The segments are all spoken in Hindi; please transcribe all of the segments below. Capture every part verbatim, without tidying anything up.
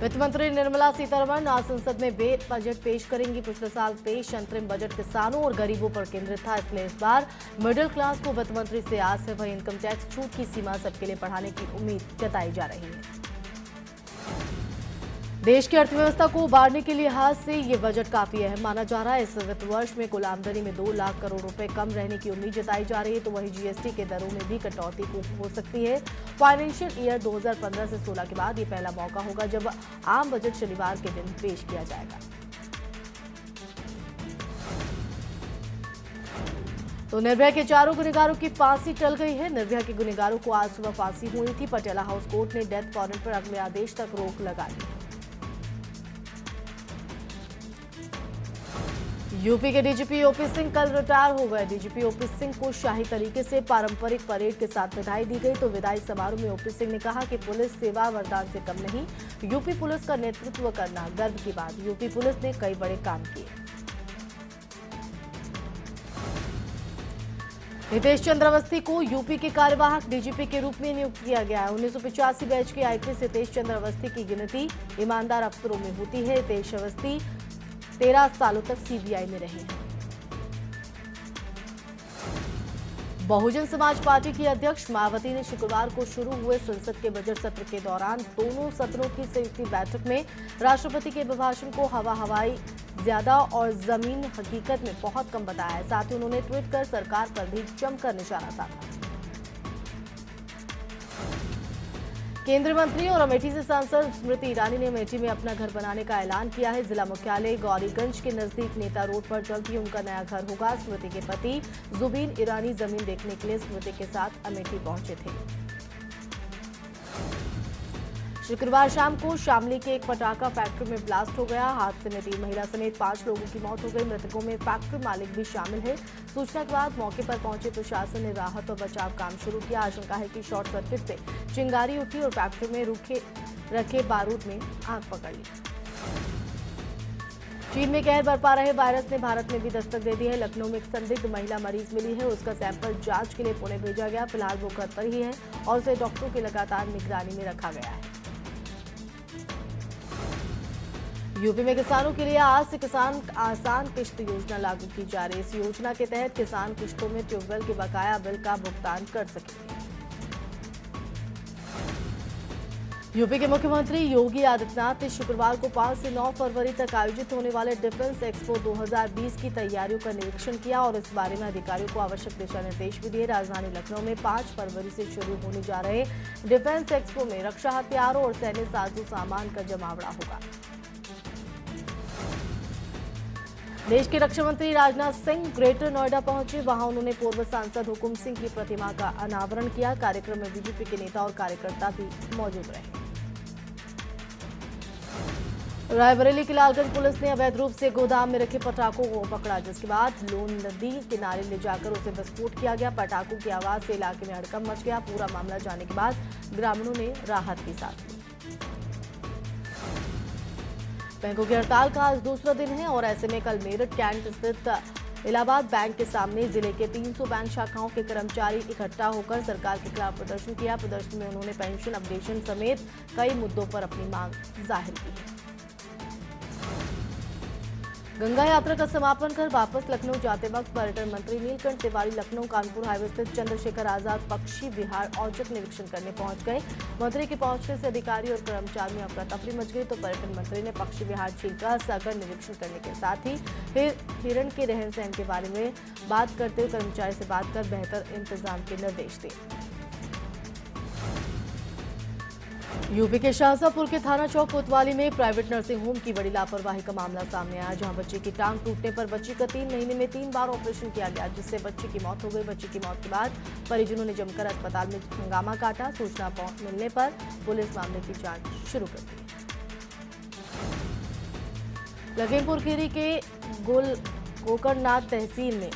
वित्त मंत्री निर्मला सीतारमण आज संसद में बजट पेश करेंगी। पिछले साल पेश अंतरिम बजट किसानों और गरीबों पर केंद्रित था, इसलिए इस बार मिडिल क्लास को वित्त मंत्री से आस है। वहीं इनकम टैक्स छूट की सीमा सबके लिए बढ़ाने की उम्मीद जताई जा रही है। देश की अर्थव्यवस्था को उबारने के लिहाज से ये बजट काफी अहम माना जा रहा है। इस वित्त वर्ष में कुल आमदनी में दो लाख करोड़ रुपए कम रहने की उम्मीद जताई जा रही है, तो वहीं जीएसटी के दरों में भी कटौती हो सकती है। फाइनेंशियल ईयर दो हज़ार पंद्रह से सोलह के बाद ये पहला मौका होगा जब आम बजट शनिवार के दिन पेश किया जाएगा। तो निर्भया के चारों गुनेगारों की फांसी टल गई है। निर्भया के गुनेगारों को आज सुबह फांसी हुई थी। पटियाला हाउस कोर्ट ने डेथ वारंट पर अगले आदेश तक रोक लगा दी। यूपी के डीजीपी ओपी सिंह कल रिटायर हो गए। डीजीपी ओपी सिंह को शाही तरीके से पारंपरिक परेड के साथ विदाई दी गई, तो विदाई समारोह में ओपी सिंह ने कहा कि पुलिस सेवा वरदान से कम नहीं, यूपी पुलिस का नेतृत्व करना गर्व की बात। यूपी पुलिस ने कई बड़े काम किए। हितेश चंद्र अवस्थी को यूपी के कार्यवाहक डीजीपी के रूप में नियुक्त किया गया है। उन्नीस सौ पिचासी बैच के आईपीएस हितेश चंद्र अवस्थी की गिनती ईमानदार अफसरों में होती है। हितेश अवस्थी तेरह सालों तक सीबीआई में रहे हैं। बहुजन समाज पार्टी की अध्यक्ष मायावती ने शुक्रवार को शुरू हुए संसद के बजट सत्र के दौरान दोनों सदनों की संयुक्त बैठक में राष्ट्रपति के अभिभाषण को हवा हवाई ज्यादा और जमीन हकीकत में बहुत कम बताया है। साथ ही उन्होंने ट्वीट कर सरकार पर भी जमकर निशाना साधा। केंद्रीय मंत्री और अमेठी से सांसद स्मृति ईरानी ने अमेठी में अपना घर बनाने का ऐलान किया है। जिला मुख्यालय गौरीगंज के नजदीक नेता रोड पर जल्द ही उनका नया घर होगा। स्मृति के पति जुबीन ईरानी जमीन देखने के लिए स्मृति के साथ अमेठी पहुंचे थे। शुक्रवार शाम को शामली के एक पटाखा फैक्ट्री में ब्लास्ट हो गया। हादसे में तीन महिला समेत पांच लोगों की मौत हो गई। मृतकों में फैक्ट्री मालिक भी शामिल है। सूचना के बाद मौके पर पहुंचे प्रशासन ने राहत और बचाव काम शुरू किया। आशंका है कि शॉर्ट सर्किट से चिंगारी उठी और फैक्ट्री में रुके रखे बारूद में आग पकड़ ली। चीन में कहर बरपा रहे वायरस ने भारत में भी दस्तक दे दी है। लखनऊ में एक संदिग्ध महिला मरीज मिली है, उसका सैंपल जांच के लिए पुणे भेजा गया। फिलहाल वो घर पर ही है और उसे डॉक्टरों की लगातार निगरानी में रखा गया है। यूपी में किसानों के लिए आज से किसान आसान किश्त योजना लागू की जा रही है। इस योजना के तहत किसान किश्तों में ट्यूबवेल के बकाया बिल का भुगतान कर सकेंगे। यूपी के मुख्यमंत्री योगी आदित्यनाथ ने शुक्रवार को पाँच से नौ फरवरी तक आयोजित होने वाले डिफेंस एक्सपो दो हज़ार बीस की तैयारियों का निरीक्षण किया और इस बारे में अधिकारियों को आवश्यक दिशा निर्देश भी दिए। राजधानी लखनऊ में पाँच फरवरी से शुरू होने जा रहे डिफेंस एक्सपो में रक्षा हथियारों और सैन्य साजो सामान का जमावड़ा होगा। देश के रक्षा मंत्री राजनाथ सिंह ग्रेटर नोएडा पहुंचे। वहां उन्होंने पूर्व सांसद हुकुम सिंह की प्रतिमा का अनावरण किया। कार्यक्रम में बीजेपी के नेता और कार्यकर्ता भी मौजूद रहे। रायबरेली की लालगंज पुलिस ने अवैध रूप से गोदाम में रखे पटाखों को पकड़ा, जिसके बाद लोन नदी किनारे ले जाकर उसे विस्फोट किया गया। पटाखों की आवाज से इलाके में हड़कंप मच गया। पूरा मामला जानने के बाद ग्रामीणों ने राहत की सांस ली। बैंकों की हड़ताल का आज दूसरा दिन है और ऐसे में कल मेरठ कैंट स्थित इलाहाबाद बैंक के सामने जिले के तीन सौ बैंक शाखाओं के कर्मचारी इकट्ठा होकर सरकार के खिलाफ प्रदर्शन किया। प्रदर्शन में उन्होंने पेंशन अपडेशन समेत कई मुद्दों पर अपनी मांग जाहिर की है। गंगा यात्रा का समापन कर वापस लखनऊ जाते वक्त पर्यटन मंत्री नीलकंठ तिवारी लखनऊ कानपुर हाईवे स्थित चंद्रशेखर आजाद पक्षी विहार औचक निरीक्षण करने पहुंच गए। मंत्री के पहुंचने से अधिकारी और कर्मचारियों में अफरा तफरी मच गई, तो पर्यटन मंत्री ने पक्षी विहार झील का सागर निरीक्षण करने के साथ ही हिरण के रहन सहन के बारे में बात करते हुए कर्मचारी से बात कर बेहतर इंतजाम के निर्देश दिए। यूपी के शाहजहाँपुर के थाना चौक कोतवाली में प्राइवेट नर्सिंग होम की बड़ी लापरवाही का मामला सामने आया, जहां बच्चे की टांग टूटने पर बच्ची का तीन महीने में तीन बार ऑपरेशन किया गया, जिससे बच्चे की मौत हो गई। बच्ची की मौत के बाद परिजनों ने जमकर अस्पताल में हंगामा काटा। सूचना मिलने पर पुलिस मामले की जांच शुरू कर दी। लखीमपुर खीरी के गोल गोकर्णनाथ तहसील में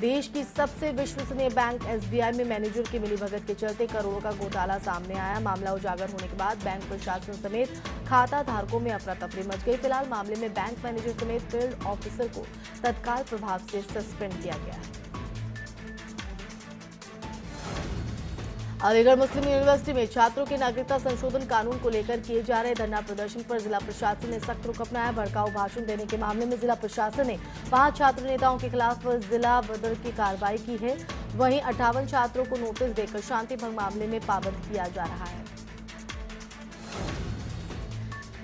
देश की सबसे विश्वसनीय बैंक एसबीआई में मैनेजर की मिलीभगत के चलते करोड़ों का घोटाला सामने आया। मामला उजागर होने के बाद बैंक प्रशासन समेत खाता धारकों में अफरा तफरी मच गई। फिलहाल मामले में बैंक मैनेजर समेत फील्ड ऑफिसर को तत्काल प्रभाव से सस्पेंड किया गया है। अलीगढ़ मुस्लिम यूनिवर्सिटी में छात्रों के नागरिकता संशोधन कानून को लेकर किए जा रहे धरना प्रदर्शन पर जिला प्रशासन ने सख्त रुख अपनाया। भड़काऊ भाषण देने के मामले में जिला प्रशासन ने पांच छात्र नेताओं के खिलाफ जिला बदर की कार्रवाई की है। वहीं अट्ठावन छात्रों को नोटिस देकर शांति भंग मामले में पाबंद किया जा रहा है।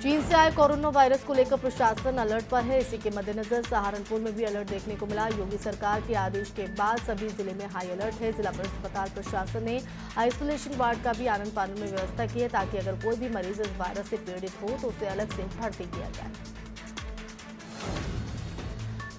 चीन से आए कोरोना वायरस को लेकर प्रशासन अलर्ट पर है। इसी के मद्देनजर सहारनपुर में भी अलर्ट देखने को मिला। योगी सरकार के आदेश के बाद सभी जिले में हाई अलर्ट है। जिला अस्पताल प्रशासन ने आइसोलेशन वार्ड का भी आनंद पालन में व्यवस्था की है, ताकि अगर कोई भी मरीज इस वायरस से पीड़ित हो तो उसे अलग से भर्ती किया जाए।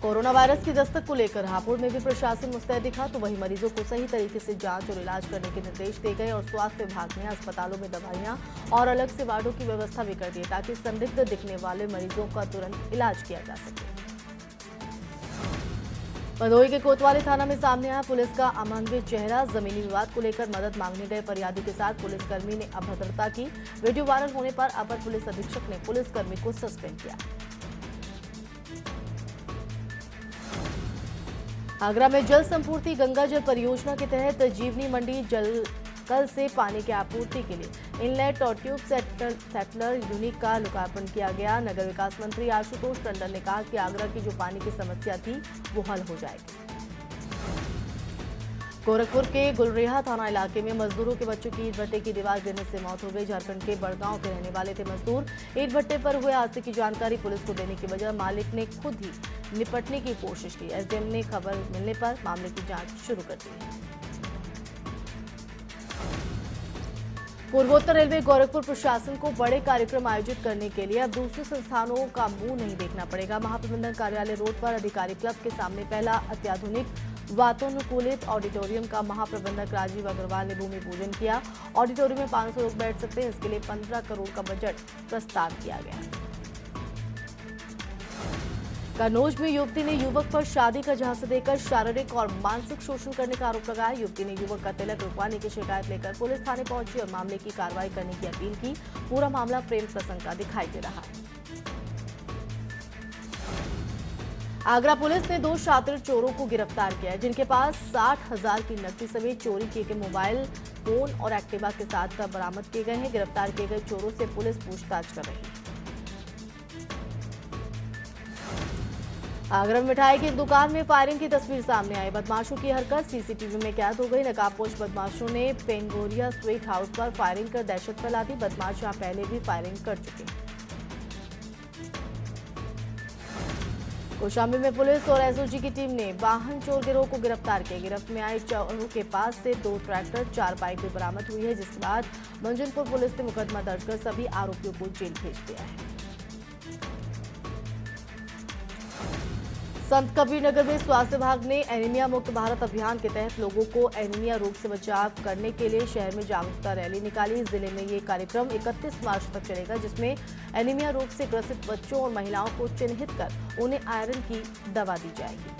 कोरोना वायरस की दस्तक को लेकर हापुड़ में भी प्रशासन मुस्तैद दिखा, तो वहीं मरीजों को सही तरीके से जांच और इलाज करने के निर्देश दिए गए और स्वास्थ्य विभाग ने अस्पतालों में दवाइयां और अलग से वार्डों की व्यवस्था भी कर दी, ताकि संदिग्ध दिखने वाले मरीजों का तुरंत इलाज किया जा सके। भदोही के कोतवाली थाना में सामने आया पुलिस का अमानवीय चेहरा। जमीनी विवाद को लेकर मदद मांगने गए फरियादी के साथ पुलिसकर्मी ने अभद्रता की। वीडियो वायरल होने पर अपर पुलिस अधीक्षक ने पुलिसकर्मी को सस्पेंड किया। आगरा में जल संपूर्ति गंगा जल परियोजना के तहत जीवनी मंडी जल कल से पानी की आपूर्ति के लिए इनलेट और ट्यूब सेटलर यूनिट का लोकार्पण किया गया। नगर विकास मंत्री आशुतोष टंडन ने कहा कि आगरा की जो पानी की समस्या थी वो हल हो जाएगी। गोरखपुर के गुलरेहा थाना इलाके में मजदूरों के बच्चों की ईट भट्टे की दीवार गिरने से मौत हो गई। झारखंड के बड़गांव के रहने वाले थे मजदूर। ईट भट्टे पर हुए हादसे की जानकारी पुलिस को देने की बजाय मालिक ने खुद ही निपटने की कोशिश की। एसडीएम ने खबर मिलने पर मामले की जांच शुरू कर दी है। पूर्वोत्तर रेलवे गोरखपुर प्रशासन को बड़े कार्यक्रम आयोजित करने के लिए अब दूसरे संस्थानों का मुंह नहीं देखना पड़ेगा। महाप्रबंधन कार्यालय रोड पर अधिकारी क्लब के सामने पहला अत्याधुनिक वातानुकूलित ऑडिटोरियम का महाप्रबंधक राजीव अग्रवाल ने भूमि पूजन किया। ऑडिटोरियम में पांच सौ लोग बैठ सकते हैं। इसके लिए पंद्रह करोड़ का बजट प्रस्ताव किया गया। कन्नौज में युवती ने युवक पर शादी का झांसा देकर शारीरिक और मानसिक शोषण करने का आरोप लगाया। युवती ने युवक का तिलक रुकवाने की शिकायत लेकर पुलिस थाने पहुंची और मामले की कार्रवाई करने की अपील की। पूरा मामला प्रेम प्रसंग का दिखाई दे रहा है। आगरा पुलिस ने दो शातिर चोरों को गिरफ्तार किया है, जिनके पास साठ हजार की नकदी समेत चोरी किए गए मोबाइल फोन और एक्टिवा के साथ का बरामद किए गए हैं। गिरफ्तार किए गए चोरों से पुलिस पूछताछ कर रही है। आगरा में मिठाई की दुकान में फायरिंग की तस्वीर सामने आई। बदमाशों की हरकत सीसीटीवी में कैद हो गई। नकाबपोश बदमाशों ने पेंगोरिया स्वीट हाउस पर फायरिंग कर दहशत फैला दी। बदमाश यहां पहले भी फायरिंग कर चुके हैं। कौशाम्बी में पुलिस और एसओजी की टीम ने वाहन चोर गिरोह को गिरफ्तार किया। गिरफ्त में आए चोरों के पास से दो ट्रैक्टर चार बाइक भी बरामद हुई है, जिसके बाद मंजनपुर पुलिस ने मुकदमा दर्ज कर सभी आरोपियों को जेल भेज दिया है। संत कबीर नगर में स्वास्थ्य विभाग ने एनीमिया मुक्त भारत अभियान के तहत लोगों को एनीमिया रोग से बचाव करने के लिए शहर में जागरूकता रैली निकाली। जिले में ये कार्यक्रम इकतीस मार्च तक चलेगा, जिसमें एनीमिया रोग से ग्रसित बच्चों और महिलाओं को चिन्हित कर उन्हें आयरन की दवा दी जाएगी।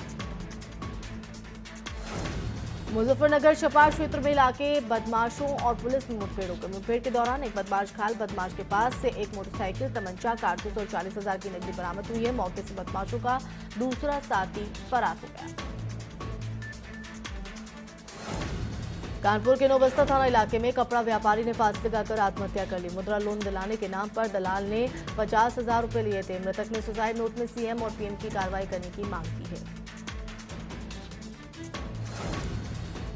मुजफ्फरनगर छपार क्षेत्र में इलाके बदमाशों और पुलिस में मुठभेड़ हो गई। मुठभेड़ के दौरान एक बदमाश घायल बदमाश के पास से एक मोटरसाइकिल तमंचा कारतूस और चालीस हजार की नकदी बरामद हुई है। मौके से बदमाशों का दूसरा साथी फरार हो गया। कानपुर के नौबस्ता थाना इलाके में कपड़ा व्यापारी ने फांसी लगाकर आत्महत्या कर ली। मुद्रा लोन दिलाने के नाम पर दलाल ने पचास हजार रुपए लिए थे। मृतक ने सुसाइड नोट में सीएम और पीएम की कार्रवाई करने की मांग की है।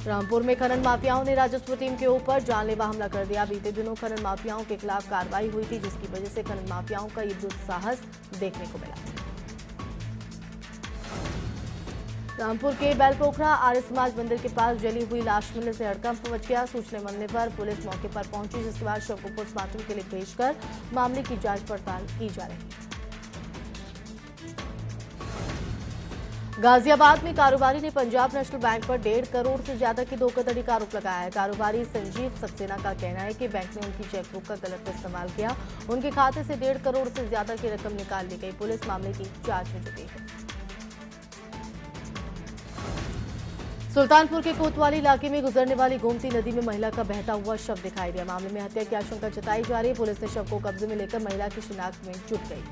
रामपुर में खनन माफियाओं ने राजस्व टीम के ऊपर जानलेवा हमला कर दिया। बीते दिनों खनन माफियाओं के खिलाफ कार्रवाई हुई थी, जिसकी वजह से खनन माफियाओं का ये दुस्साहस देखने को मिला। रामपुर के बैलपोखरा आर्य समाज मंदिर के पास जली हुई लाश मिलने से हड़कंप मच गया। सूचना मिलने पर पुलिस मौके पर पहुंची, जिसके बाद शव को पोस्टमार्टम के लिए भेजकर मामले की जांच पड़ताल की जा रही है। गाजियाबाद में कारोबारी ने पंजाब नेशनल बैंक पर डेढ़ करोड़ से ज्यादा की धोखाधड़ी का आरोप लगाया है। कारोबारी संजीव सक्सेना का कहना है कि बैंक ने उनकी चेकबुक का गलत इस्तेमाल किया। उनके खाते से डेढ़ करोड़ से ज्यादा की रकम निकाल ली गई। पुलिस मामले की जांच में जुटी है। सुल्तानपुर के कोतवाली इलाके में गुजरने वाली गोमती नदी में महिला का बहता हुआ शव दिखाई दिया। मामले में हत्या की आशंका जताई जा रही है। पुलिस ने शव को कब्जे में लेकर महिला की शिनाख्त में जुट गई।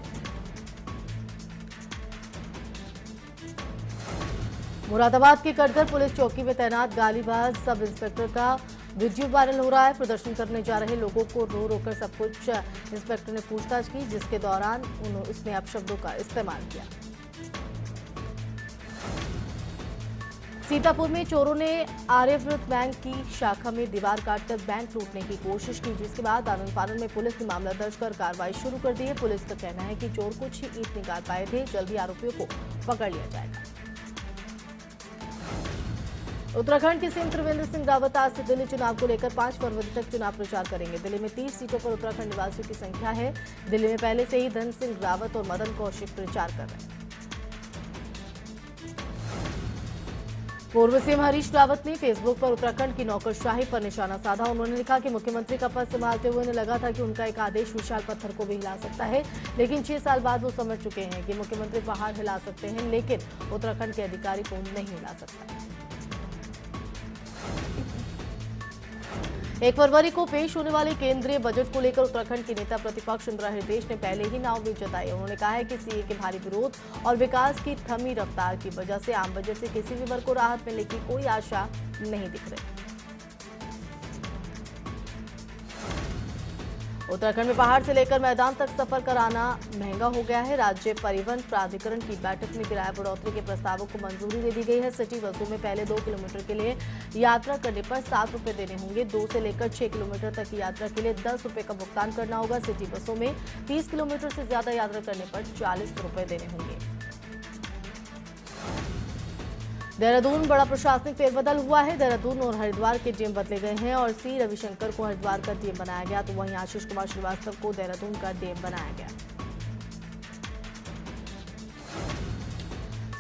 मुरादाबाद के करदर पुलिस चौकी में तैनात गालीबाज सब इंस्पेक्टर का वीडियो वायरल हो रहा है। प्रदर्शन करने जा रहे लोगों को रो रोकर सब कुछ इंस्पेक्टर ने पूछताछ की, जिसके दौरान उन्होंने उसने अपशब्दों का इस्तेमाल किया। सीतापुर में चोरों ने आर्यव्रत बैंक की शाखा में दीवार काटकर बैंक लूटने की कोशिश की, जिसके बाद आनन फानन में पुलिस ने मामला दर्ज कर कार्रवाई शुरू कर दी है। पुलिस का कहना है कि चोर कुछ ही ईंट निकाल पाए थे, जल्द ही आरोपियों को पकड़ लिया जाएगा। उत्तराखंड के सीएम त्रिवेंद्र सिंह रावत आज से दिल्ली चुनाव को लेकर पांच फरवरी तक चुनाव प्रचार करेंगे। दिल्ली में तीस सीटों पर उत्तराखंड निवासियों की संख्या है। दिल्ली में पहले से ही धन सिंह रावत और मदन कौशिक प्रचार कर रहे हैं। पूर्व सीएम हरीश रावत ने फेसबुक पर उत्तराखंड की नौकरशाही पर निशाना साधा। उन्होंने लिखा कि मुख्यमंत्री का पद संभालते हुए उन्हें लगा था कि उनका एक आदेश विशाल पत्थर को भी हिला सकता है, लेकिन छह साल बाद वो समझ चुके हैं कि मुख्यमंत्री पहाड़ हिला सकते हैं लेकिन उत्तराखंड के अधिकारी को नहीं हिला सकता। एक फरवरी को पेश होने वाले केंद्रीय बजट को लेकर उत्तराखंड के नेता प्रतिपक्ष इंद्र हृदेश ने पहले ही नाउमीद जताई। उन्होंने कहा है कि सीए के भारी विरोध और विकास की थमी रफ्तार की वजह से आम बजट से किसी भी वर्ग को राहत मिलने की कोई आशा नहीं दिख रही। उत्तराखंड में पहाड़ से लेकर मैदान तक सफर कराना महंगा हो गया है। राज्य परिवहन प्राधिकरण की बैठक में किराया बढ़ोतरी के प्रस्तावों को मंजूरी दे दी गई है। सिटी बसों में पहले दो किलोमीटर के लिए यात्रा करने पर सात रुपये देने होंगे। दो से लेकर छह किलोमीटर तक की यात्रा के लिए दस रुपये का भुगतान करना होगा। सिटी बसों में तीस किलोमीटर से ज्यादा यात्रा करने पर चालीस रुपये देने होंगे। देहरादून बड़ा प्रशासनिक फेरबदल हुआ है। देहरादून और हरिद्वार के डीएम बदले गए हैं और सी रविशंकर को हरिद्वार का डीएम बनाया गया, तो वहीं आशीष कुमार श्रीवास्तव को देहरादून का डीएम बनाया गया।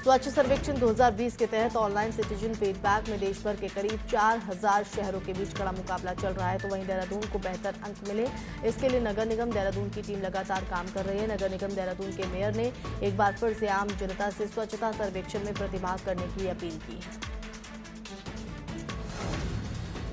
स्वच्छ सर्वेक्षण दो हज़ार बीस के तहत ऑनलाइन सिटीजन फीडबैक में देशभर के करीब चार हज़ार शहरों के बीच कड़ा मुकाबला चल रहा है, तो वहीं देहरादून को बेहतर अंक मिले इसके लिए नगर निगम देहरादून की टीम लगातार काम कर रही है। नगर निगम देहरादून के मेयर ने एक बार फिर से आम जनता से स्वच्छता सर्वेक्षण में प्रतिभाग करने की अपील की है।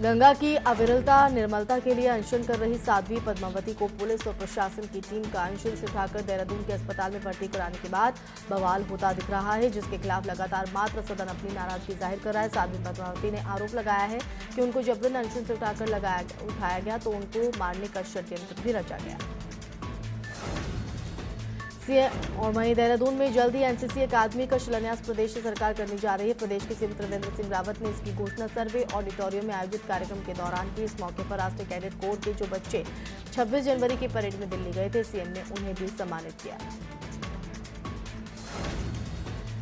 गंगा की अविरलता निर्मलता के लिए अनशन कर रही साध्वी पद्मावती को पुलिस और प्रशासन की टीम का अनशन से उठाकर देहरादून के अस्पताल में भर्ती कराने के बाद बवाल होता दिख रहा है, जिसके खिलाफ लगातार मात्र सदन अपनी नाराजगी जाहिर कर रहा है। साध्वी पद्मावती ने आरोप लगाया है कि उनको जबरन अनशन से उठाकर लगाया उठाया गया तो उनको मारने का षड्यंत्र भी रचा गया। और वहीं देहरादून में जल्द ही एनसीसी अकादमी का शिलान्यास प्रदेश सरकार करने जा रही है। प्रदेश के सीएम त्रिवेंद्र सिंह रावत ने इसकी घोषणा सर्वे ऑडिटोरियम में आयोजित कार्यक्रम के दौरान की। इस मौके पर राष्ट्रीय कैडेट कोर के जो बच्चे छब्बीस जनवरी की परेड में दिल्ली गए थे, सीएम ने उन्हें भी सम्मानित किया।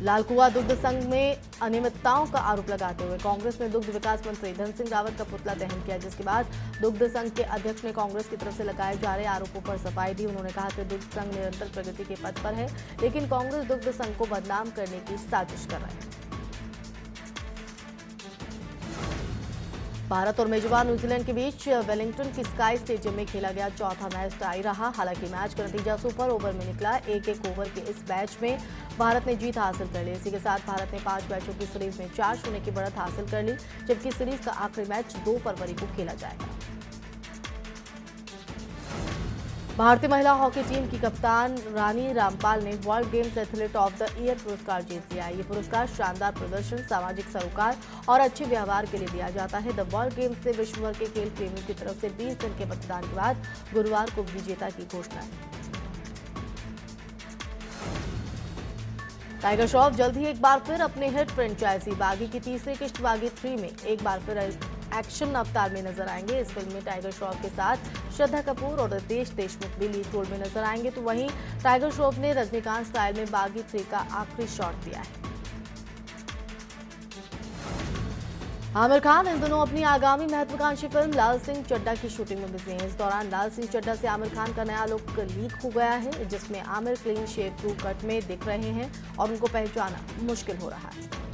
लालकुआ दुग्ध संघ में अनियमितताओं का आरोप लगाते हुए कांग्रेस ने दुग्ध विकास मंत्री धन सिंह रावत का पुतला दहन किया, जिसके बाद दुग्ध संघ के अध्यक्ष ने कांग्रेस की तरफ से लगाए जा रहे आरोपों पर सफाई दी। उन्होंने कहा कि दुग्ध संघ निरंतर प्रगति के पथ पर है, लेकिन कांग्रेस दुग्ध संघ को बदनाम करने की साजिश कर रही है। भारत और मेजबान न्यूजीलैंड के बीच वेलिंगटन की स्काई स्टेडियम में खेला गया चौथा मैच टाई रहा। हालांकि मैच का नतीजा सुपर ओवर में निकला। एक एक ओवर के इस मैच में भारत ने जीत हासिल कर ली। इसी के साथ भारत ने पांच मैचों की सीरीज में चार शून्य की बढ़त हासिल कर ली, जबकि सीरीज का आखिरी मैच दो फरवरी को खेला जाएगा। भारतीय महिला हॉकी टीम की कप्तान रानी रामपाल ने world games athlete of the year पुरस्कार जीत लिया। ये पुरस्कार शानदार प्रदर्शन, सामाजिक सरोकार और अच्छे व्यवहार के लिए दिया जाता है। द वर्ल्ड गेम्स से विश्व भर के खेल प्रेमियों की तरफ से बीस दिन के मतदान के बाद गुरुवार को विजेता की घोषणा। टाइगर श्रॉफ जल्द ही एक बार फिर अपने हिट फ्रेंचाइजी बागी की तीसरी किश्त बागी थ्री में एक बार फिर एक्शन अवतार में नजर आएंगे। इस फिल्म में टाइगर श्रॉफ के साथ श्रद्धा कपूर और हृदेश देशमुख भी लीड रोल में नजर आएंगे, तो वहीं टाइगर श्रॉफ ने रजनीकांत स्टाइल में बागी थ्री का आखिरी शॉट दिया है। आमिर खान इन दोनों अपनी आगामी महत्वाकांक्षी फिल्म लाल सिंह चड्ढा की शूटिंग में बिजी हैं। इस दौरान लाल सिंह चड्ढा से आमिर खान का नया लुक लीक हो गया है, जिसमें आमिर क्लीन शेव टू कट में दिख रहे हैं और उनको पहचाना मुश्किल हो रहा है।